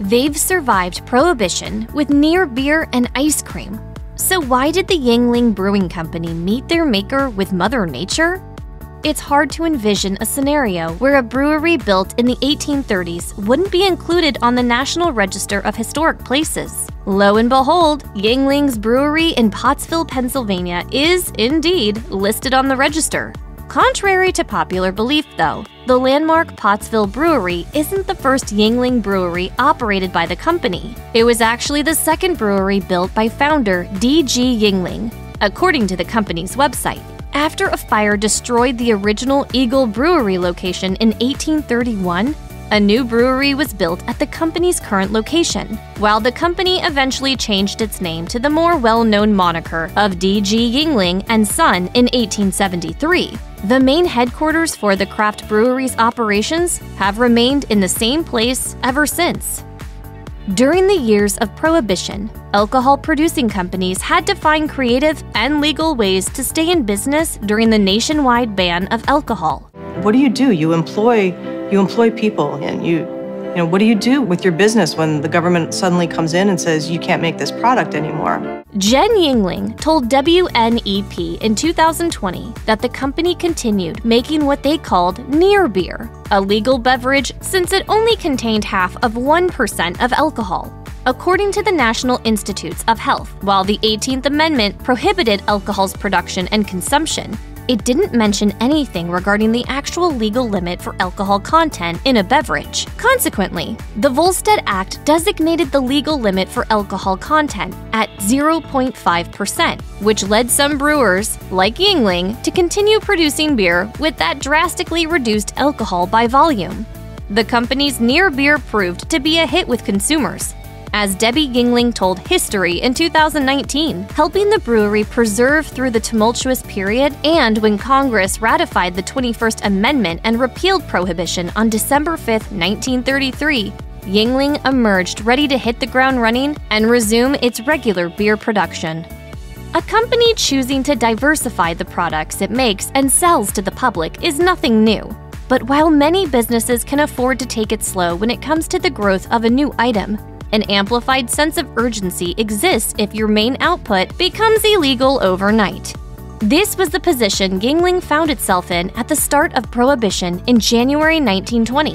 They've survived Prohibition with near beer and ice cream. So why did the Yuengling Brewing Company meet their maker with Mother Nature? It's hard to envision a scenario where a brewery built in the 1830s wouldn't be included on the National Register of Historic Places. Lo and behold, Yuengling's brewery in Pottsville, Pennsylvania is, indeed, listed on the register. Contrary to popular belief, though, the landmark Pottsville Brewery isn't the first Yuengling brewery operated by the company. It was actually the second brewery built by founder D.G. Yuengling, according to the company's website. After a fire destroyed the original Eagle Brewery location in 1831, a new brewery was built at the company's current location, while the company eventually changed its name to the more well-known moniker of D.G. Yuengling and Son in 1873. The main headquarters for the craft brewery's operations have remained in the same place ever since. During the years of Prohibition, alcohol-producing companies had to find creative and legal ways to stay in business during the nationwide ban of alcohol. What do? You employ people, and you know, what do you do with your business when the government suddenly comes in and says you can't make this product anymore? Jen Yuengling told WNEP in 2020 that the company continued making what they called near beer, a legal beverage since it only contained half of 1% of alcohol, according to the National Institutes of Health. While the 18th Amendment prohibited alcohol's production and consumption, it didn't mention anything regarding the actual legal limit for alcohol content in a beverage. Consequently, the Volstead Act designated the legal limit for alcohol content at 0.5%, which led some brewers, like Yuengling, to continue producing beer with that drastically reduced alcohol by volume. The company's near beer proved to be a hit with consumers, as Debbie Yuengling told History in 2019, helping the brewery preserve through the tumultuous period and when Congress ratified the 21st Amendment and repealed Prohibition on December 5, 1933, Yuengling emerged ready to hit the ground running and resume its regular beer production. A company choosing to diversify the products it makes and sells to the public is nothing new. But while many businesses can afford to take it slow when it comes to the growth of a new item, an amplified sense of urgency exists if your main output becomes illegal overnight. This was the position Yuengling found itself in at the start of Prohibition in January 1920.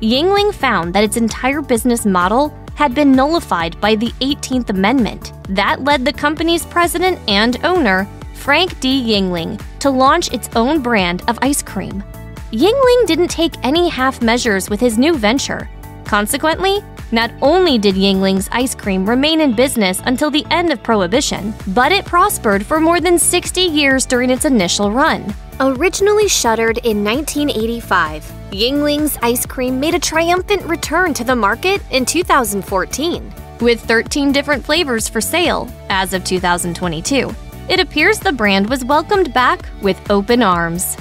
Yuengling found that its entire business model had been nullified by the 18th Amendment. That led the company's president and owner, Frank D. Yuengling, to launch its own brand of ice cream. Yuengling didn't take any half measures with his new venture. Consequently, not only did Yuengling's ice cream remain in business until the end of Prohibition, but it prospered for more than 60 years during its initial run. Originally shuttered in 1985, Yuengling's ice cream made a triumphant return to the market in 2014. With 13 different flavors for sale as of 2022, it appears the brand was welcomed back with open arms.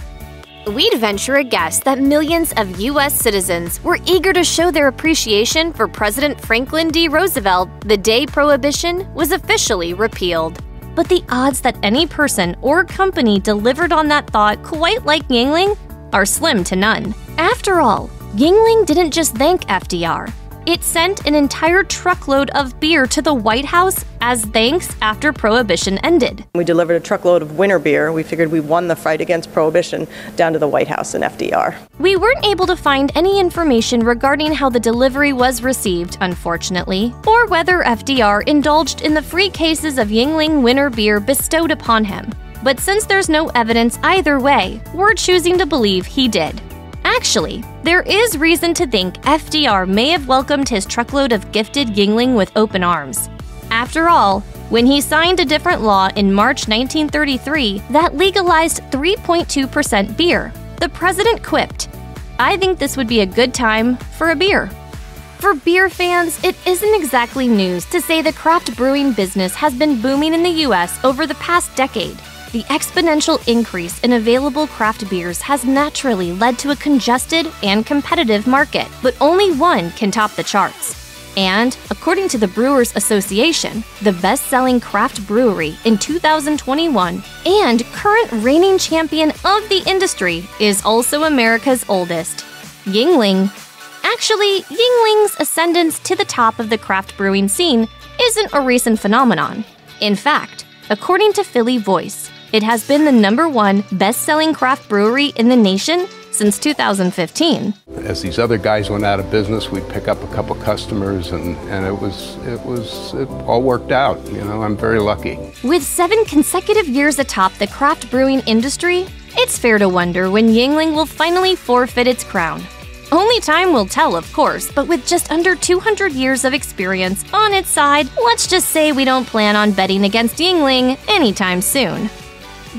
We'd venture a guess that millions of U.S. citizens were eager to show their appreciation for President Franklin D. Roosevelt the day Prohibition was officially repealed. But the odds that any person or company delivered on that thought quite like Yuengling are slim to none. After all, Yuengling didn't just thank FDR. It sent an entire truckload of beer to the White House as thanks after Prohibition ended. We delivered a truckload of winter beer. We figured we won the fight against Prohibition down to the White House and FDR. We weren't able to find any information regarding how the delivery was received, unfortunately, or whether FDR indulged in the free cases of Yuengling winter beer bestowed upon him. But since there's no evidence either way, we're choosing to believe he did. Actually, there is reason to think FDR may have welcomed his truckload of gifted Yuengling with open arms. After all, when he signed a different law in March 1933 that legalized 3.2% beer, the president quipped, "I think this would be a good time for a beer." For beer fans, it isn't exactly news to say the craft brewing business has been booming in the U.S. over the past decade. The exponential increase in available craft beers has naturally led to a congested and competitive market, but only one can top the charts. And, according to the Brewers Association, the best-selling craft brewery in 2021 and current reigning champion of the industry is also America's oldest, Yuengling. Actually, Yuengling's ascendance to the top of the craft brewing scene isn't a recent phenomenon. In fact, according to Philly Voice, it has been the #1 best-selling craft brewery in the nation since 2015. As these other guys went out of business, we'd pick up a couple customers, and it all worked out. You know, I'm very lucky. With 7 consecutive years atop the craft brewing industry, it's fair to wonder when Yuengling will finally forfeit its crown. Only time will tell, of course, but with just under 200 years of experience on its side, let's just say we don't plan on betting against Yuengling anytime soon.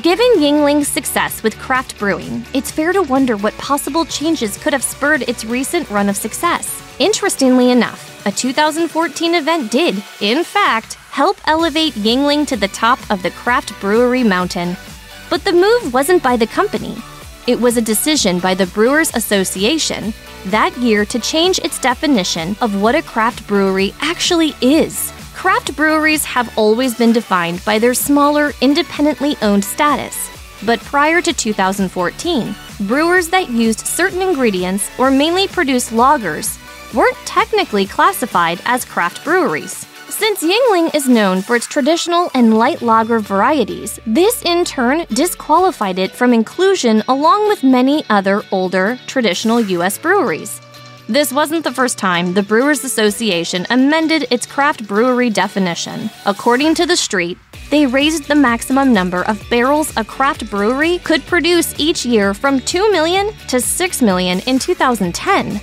Given Yuengling's success with craft brewing, it's fair to wonder what possible changes could have spurred its recent run of success. Interestingly enough, a 2014 event did, in fact, help elevate Yuengling to the top of the craft brewery mountain. But the move wasn't by the company. It was a decision by the Brewers Association that year to change its definition of what a craft brewery actually is. Craft breweries have always been defined by their smaller, independently owned status. But prior to 2014, brewers that used certain ingredients or mainly produced lagers weren't technically classified as craft breweries. Since Yuengling is known for its traditional and light lager varieties, this in turn disqualified it from inclusion along with many other older, traditional U.S. breweries. This wasn't the first time the Brewers Association amended its craft brewery definition. According to The Street, they raised the maximum number of barrels a craft brewery could produce each year from 2 million to 6 million in 2010.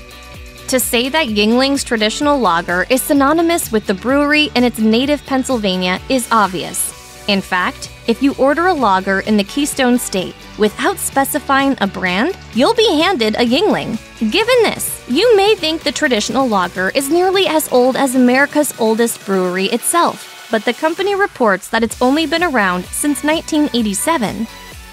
To say that Yuengling's traditional lager is synonymous with the brewery in its native Pennsylvania is obvious. In fact, if you order a lager in the Keystone State without specifying a brand, you'll be handed a Yuengling. Given this, you may think the traditional lager is nearly as old as America's oldest brewery itself, but the company reports that it's only been around since 1987.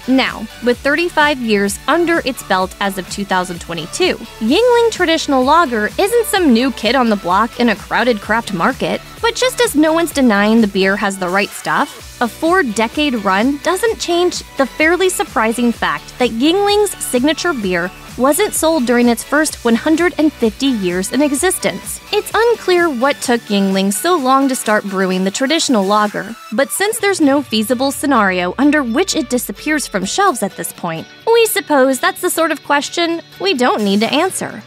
Now, with 35 years under its belt as of 2022, Yuengling Traditional Lager isn't some new kid on the block in a crowded craft market. But just as no one's denying the beer has the right stuff, a 4-decade run doesn't change the fairly surprising fact that Yuengling's signature beer wasn't sold during its first 150 years in existence. It's unclear what took Yuengling so long to start brewing the traditional lager, but since there's no feasible scenario under which it disappears from shelves at this point, we suppose that's the sort of question we don't need to answer.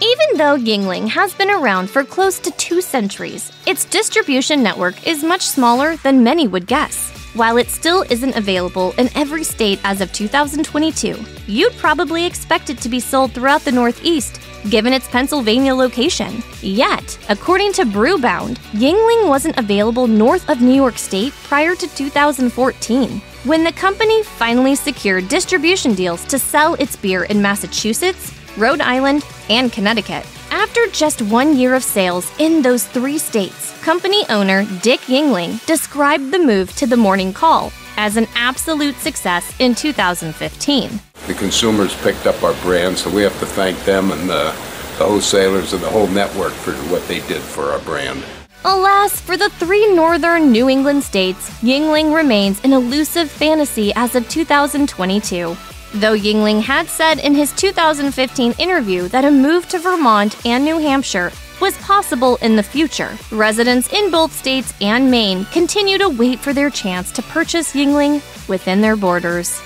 Even though Yuengling has been around for close to 2 centuries, its distribution network is much smaller than many would guess. While it still isn't available in every state as of 2022, you'd probably expect it to be sold throughout the Northeast, given its Pennsylvania location. Yet, according to Brewbound, Yuengling wasn't available north of New York State prior to 2014, when the company finally secured distribution deals to sell its beer in Massachusetts, Rhode Island, and Connecticut. After just 1 year of sales in those 3 states, company owner Dick Yuengling described the move to The Morning Call as an absolute success in 2015. The consumers picked up our brand, so we have to thank them and the wholesalers and the whole network for what they did for our brand. Alas, for the 3 northern New England states, Yuengling remains an elusive fantasy as of 2022. Though Yuengling had said in his 2015 interview that a move to Vermont and New Hampshire was possible in the future, residents in both states and Maine continue to wait for their chance to purchase Yuengling within their borders.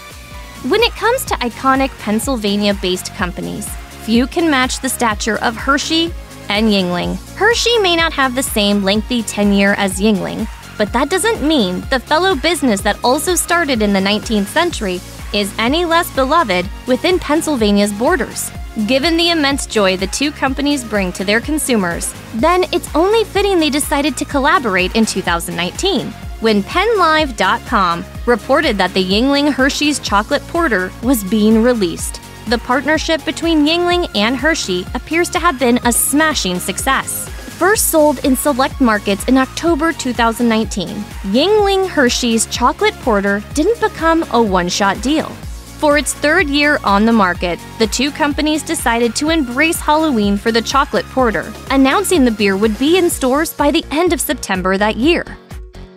When it comes to iconic Pennsylvania-based companies, few can match the stature of Hershey and Yuengling. Hershey may not have the same lengthy tenure as Yuengling, but that doesn't mean the fellow business that also started in the 19th century is any less beloved within Pennsylvania's borders. Given the immense joy the 2 companies bring to their consumers, then it's only fitting they decided to collaborate in 2019, when PennLive.com reported that the Yuengling Hershey's Chocolate Porter was being released. The partnership between Yuengling and Hershey appears to have been a smashing success. First sold in select markets in October 2019, Yuengling Hershey's Chocolate Porter didn't become a one-shot deal. For its 3rd year on the market, the 2 companies decided to embrace Halloween for the chocolate porter, announcing the beer would be in stores by the end of September that year.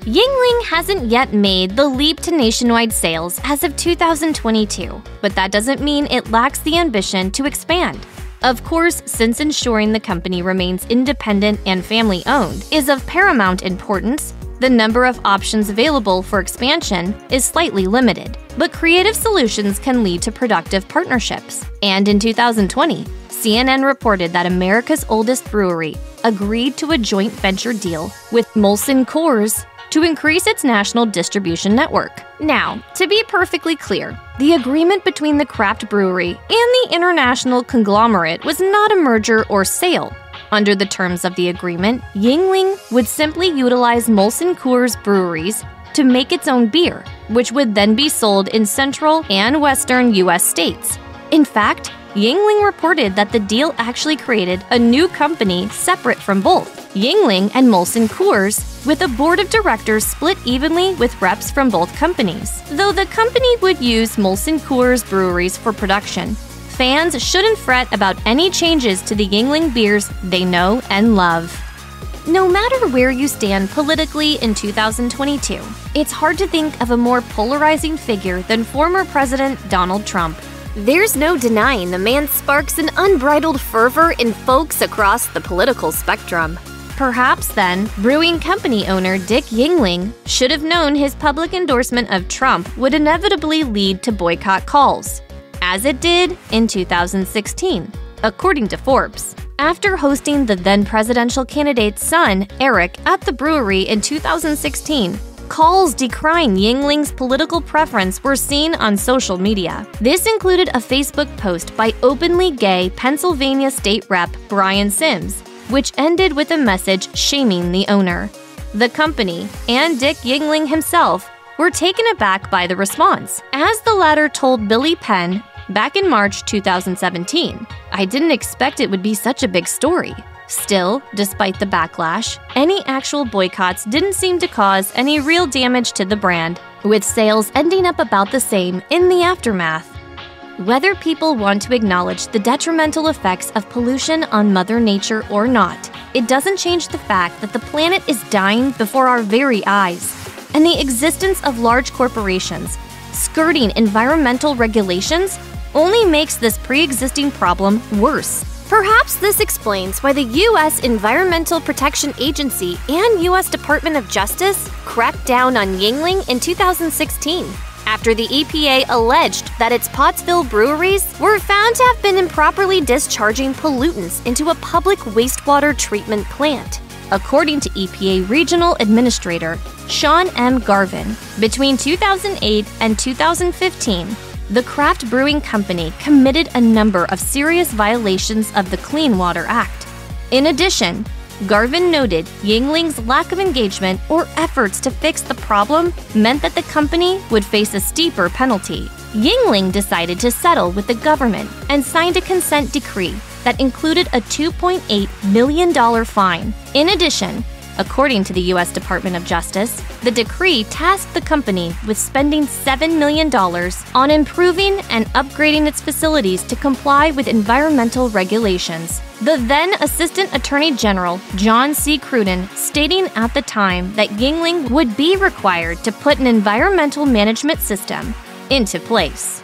Yuengling hasn't yet made the leap to nationwide sales as of 2022, but that doesn't mean it lacks the ambition to expand. Of course, since ensuring the company remains independent and family-owned is of paramount importance, the number of options available for expansion is slightly limited, but creative solutions can lead to productive partnerships. And in 2020, CNN reported that America's oldest brewery agreed to a joint venture deal with Molson Coors to increase its national distribution network. Now, to be perfectly clear, the agreement between the craft brewery and the international conglomerate was not a merger or sale. Under the terms of the agreement, Yuengling would simply utilize Molson Coors breweries to make its own beer, which would then be sold in central and western U.S. states. In fact, Yuengling reported that the deal actually created a new company separate from both, Yuengling and Molson Coors, with a board of directors split evenly with reps from both companies. Though the company would use Molson Coors breweries for production, fans shouldn't fret about any changes to the Yuengling beers they know and love. No matter where you stand politically in 2022, it's hard to think of a more polarizing figure than former President Donald Trump. There's no denying the man sparks an unbridled fervor in folks across the political spectrum. Perhaps then, brewing company owner Dick Yuenkling should have known his public endorsement of Trump would inevitably lead to boycott calls, as it did in 2016, according to Forbes. After hosting the then-presidential candidate's son, Eric, at the brewery in 2016, calls decrying Yuenkling's political preference were seen on social media. This included a Facebook post by openly gay Pennsylvania state rep Brian Sims, which ended with a message shaming the owner. The company and Dick Yuengling himself were taken aback by the response, as the latter told Billy Penn back in March 2017, "I didn't expect it would be such a big story." Still, despite the backlash, any actual boycotts didn't seem to cause any real damage to the brand, with sales ending up about the same in the aftermath. Whether people want to acknowledge the detrimental effects of pollution on Mother Nature or not, it doesn't change the fact that the planet is dying before our very eyes, and the existence of large corporations skirting environmental regulations only makes this pre-existing problem worse. Perhaps this explains why the U.S. Environmental Protection Agency and U.S. Department of Justice cracked down on Yuengling in 2016, after the EPA alleged that its Pottsville breweries were found to have been improperly discharging pollutants into a public wastewater treatment plant. According to EPA Regional Administrator Shawn M. Garvin, between 2008 and 2015, the craft brewing company committed a number of serious violations of the Clean Water Act. In addition, Garvin noted Yuenkling's lack of engagement or efforts to fix the problem meant that the company would face a steeper penalty. Yuengling decided to settle with the government and signed a consent decree that included a $2.8 million fine. In addition, according to the U.S. Department of Justice, the decree tasked the company with spending $7 million on improving and upgrading its facilities to comply with environmental regulations. The then Assistant Attorney General, John C. Cruden, stating at the time that Yuengling would be required to put an environmental management system into place.